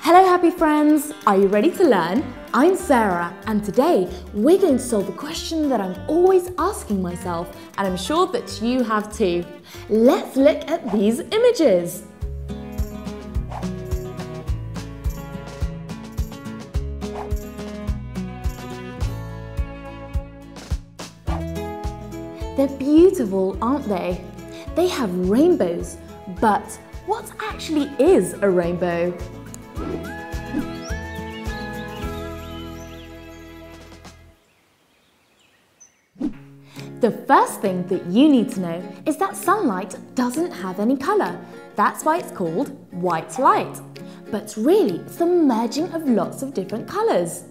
Hello happy friends, are you ready to learn? I'm Sarah and today we're going to solve a question that I'm always asking myself and I'm sure that you have too. Let's look at these images. They're beautiful, aren't they? They have rainbows, but what actually is a rainbow? The first thing that you need to know is that sunlight doesn't have any colour. That's why it's called white light. But really, it's the merging of lots of different colours.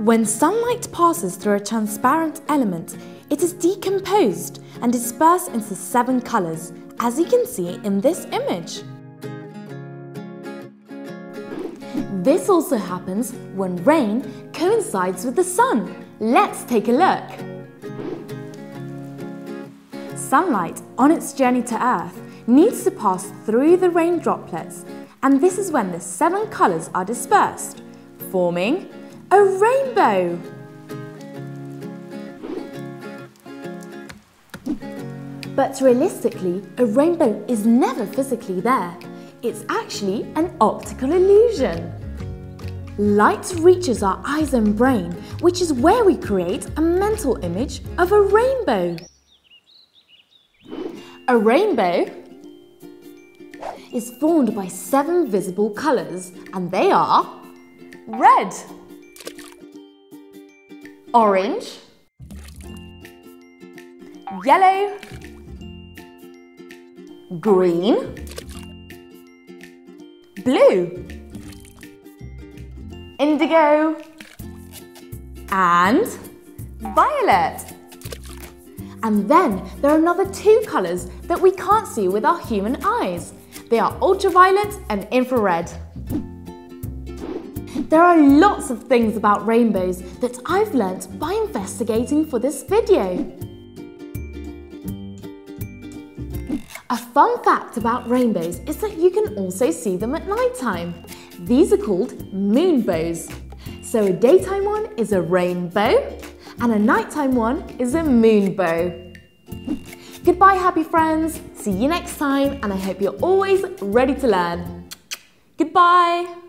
When sunlight passes through a transparent element, it is decomposed and dispersed into 7 colours, as you can see in this image. This also happens when rain coincides with the sun. Let's take a look. Sunlight, on its journey to Earth, needs to pass through the rain droplets, and this is when the 7 colours are dispersed, forming a rainbow! But realistically, a rainbow is never physically there. It's actually an optical illusion. Light reaches our eyes and brain, which is where we create a mental image of a rainbow. A rainbow is formed by 7 visible colours, and they are red, orange, yellow, green, blue, indigo, and violet. And then there are another 2 colours that we can't see with our human eyes. They are ultraviolet and infrared. There are lots of things about rainbows that I've learnt by investigating for this video. A fun fact about rainbows is that you can also see them at night time. These are called moonbows. So a daytime one is a rainbow and a nighttime one is a moonbow. Goodbye happy friends, see you next time and I hope you're always ready to learn. Goodbye!